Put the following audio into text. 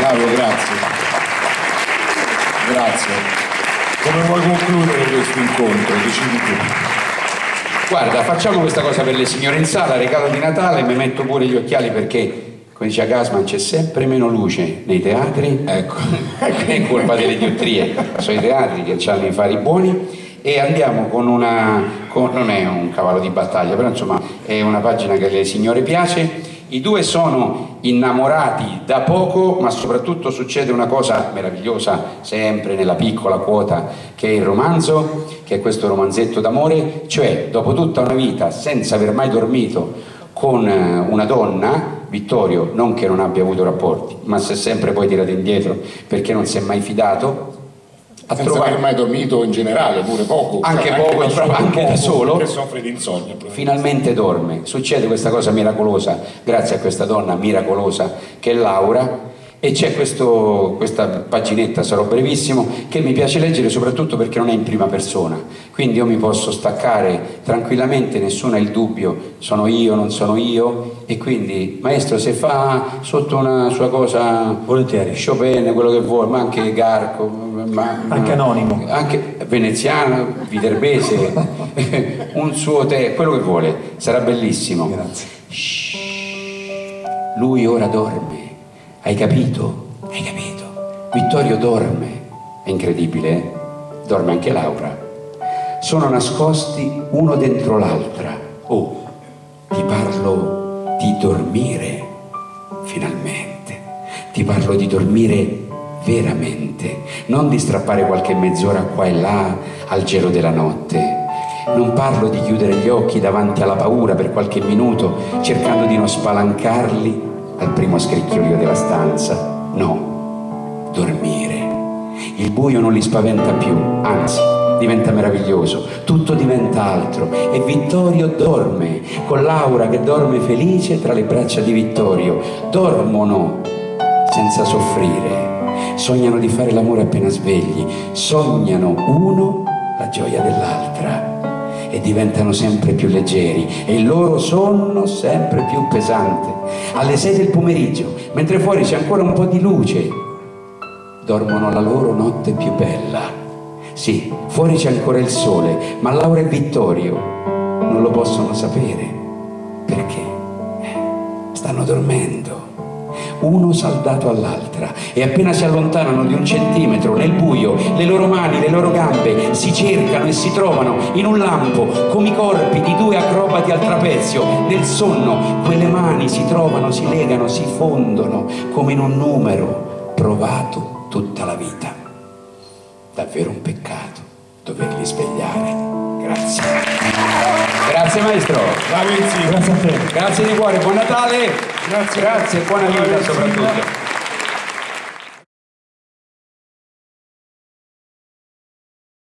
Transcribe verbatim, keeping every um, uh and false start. Dario, grazie. Grazie. Come vuoi concludere questo incontro? Decidi tu. Guarda, facciamo questa cosa per le signore in sala, regalo di Natale, mi metto pure gli occhiali perché, come diceva Gassman, c'è sempre meno luce nei teatri, ecco, è colpa delle diottrie, sono i teatri che hanno i fari buoni. E andiamo con una, con, non è un cavallo di battaglia, però insomma è una pagina che alle signore piace. I due sono innamorati da poco, ma soprattutto succede una cosa meravigliosa, sempre nella piccola quota che è il romanzo, che è questo romanzetto d'amore, cioè dopo tutta una vita senza aver mai dormito con una donna, Vittorio non che non abbia avuto rapporti, ma si è sempre poi tirato indietro perché non si è mai fidato. Senza trovare... aver mai dormito in generale, pure poco, anche, cioè, poco, anche, da, solo, anche poco, da solo, che soffre di insonnia. Finalmente dorme, succede questa cosa miracolosa, grazie a questa donna miracolosa che è Laura. E c'è questa paginetta, sarò brevissimo, che mi piace leggere soprattutto perché non è in prima persona, quindi io mi posso staccare tranquillamente, nessuno ha il dubbio, sono io, non sono io. E quindi, maestro, se fa sotto una sua cosa, volentieri, Chopin, quello che vuole, ma anche Garco, ma, anche anonimo, anche veneziano, viterbese, un suo tè, quello che vuole, sarà bellissimo. Grazie. Shhh. Lui ora dorme. Hai capito? Hai capito? Vittorio dorme, è incredibile, eh? Dorme anche Laura. Sono nascosti uno dentro l'altra. Oh, ti parlo di dormire, finalmente. Ti parlo di dormire veramente, non di strappare qualche mezz'ora qua e là al gelo della notte. Non parlo di chiudere gli occhi davanti alla paura per qualche minuto, cercando di non spalancarli al primo scricchiolio della stanza. No, dormire. Il buio non li spaventa più, anzi, diventa meraviglioso, tutto diventa altro. E Vittorio dorme, con Laura che dorme felice tra le braccia di Vittorio. Dormono senza soffrire, sognano di fare l'amore appena svegli, sognano uno la gioia dell'altra. E diventano sempre più leggeri e il loro sonno sempre più pesante. Alle sei del pomeriggio, mentre fuori c'è ancora un po' di luce, dormono la loro notte più bella. Sì, fuori c'è ancora il sole, ma Laura e Vittorio non lo possono sapere perché stanno dormendo, uno saldato all'altra, e appena si allontanano di un centimetro nel buio, le loro mani, le loro gambe si cercano e si trovano in un lampo, come i corpi di due acrobati al trapezio. Nel sonno quelle mani si trovano, si legano, si fondono come in un numero provato tutta la vita. Davvero un peccato doverli svegliare. Grazie. Grazie maestro. Bravissimo. Grazie a te. Grazie di cuore, buon Natale. Grazie, grazie, buona vita soprattutto.